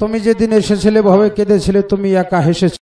তুমি যেদিন এসেছিলে ভাবে কেঁদেছিলে, তুমি একা হেসেছিলে।